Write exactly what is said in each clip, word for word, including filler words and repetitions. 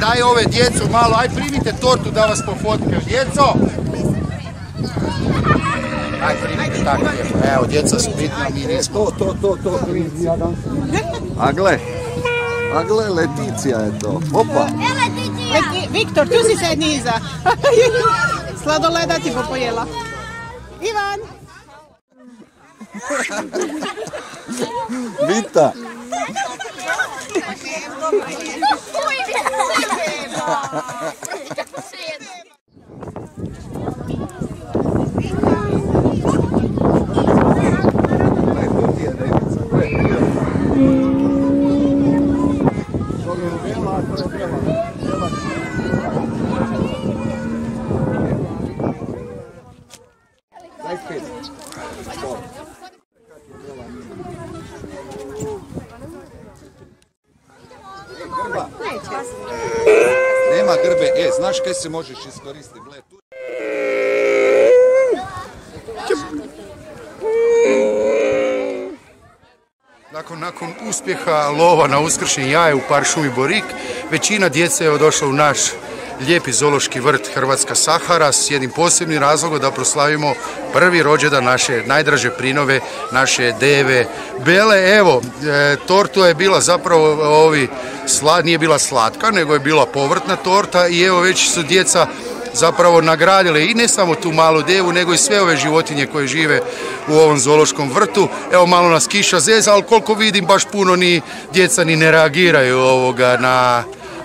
daj ove djecu malo, aj primite tortu da vas pofotkaju, djeco! Aj primite tako, evo djeca su bitna, mi nismo. To, to, to, to, a gle, a gle, Leticia je to, opa! Viktor, tu si sedni iza, sladoleda ti bo pojela. Ivan! Vita! Nema grbe, e, znaš kaj se možeš iskoristiti, gle, tu... Nakon, nakon uspjeha lova na uskršnje jaje u paršu i Borik, većina djece je došla u naš lijepi zoološki vrt Hrvatska Sahara s jednim posebnim razlogom da proslavimo prvi rođendan naše najdraže prinove, naše deve Bele. Evo, e, tortu je bila zapravo ovi, sla, nije bila slatka, nego je bila povrtna torta i evo već su djeca zapravo nagradile i ne samo tu malu devu, nego i sve ove životinje koje žive u ovom zoološkom vrtu. Evo malo nas kiša zeza, ali koliko vidim baš puno ni djeca ni ne reagiraju ovoga na...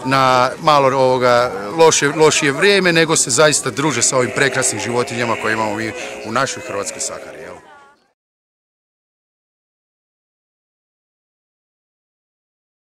na malo ovoga loše, lošije vrijeme, nego se zaista druže sa ovim prekrasnim životinjama koje imamo mi u našoj Hrvatskoj Sahari.